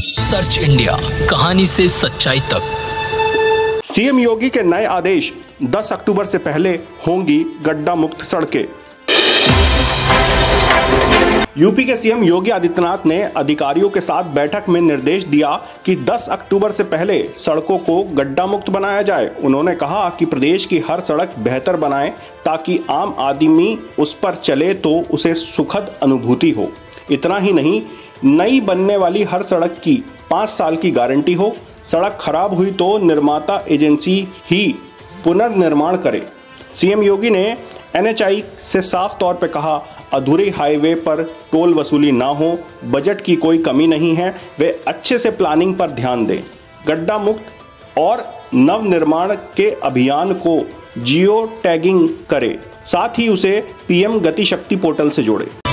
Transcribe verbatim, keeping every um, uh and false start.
Search India, कहानी से सच्चाई तक। सीएम योगी के नए आदेश, दस अक्टूबर से पहले होंगी गड्ढा मुक्त सड़कें। यूपी के सीएम योगी आदित्यनाथ ने अधिकारियों के साथ बैठक में निर्देश दिया कि दस अक्टूबर से पहले सड़कों को गड्ढा मुक्त बनाया जाए। उन्होंने कहा कि प्रदेश की हर सड़क बेहतर बनाएं ताकि आम आदमी उस पर चले तो उसे सुखद अनुभूति हो। इतना ही नहीं, नई बनने वाली हर सड़क की पाँच साल की गारंटी हो। सड़क खराब हुई तो निर्माता एजेंसी ही पुनर्निर्माण करे। सीएम योगी ने एन एच आई से साफ तौर पर कहा, अधूरे हाईवे पर टोल वसूली ना हो। बजट की कोई कमी नहीं है, वे अच्छे से प्लानिंग पर ध्यान दें। गड्ढा मुक्त और नवनिर्माण के अभियान को जियो टैगिंग करें, साथ ही उसे पी एम गतिशक्ति पोर्टल से जोड़ें।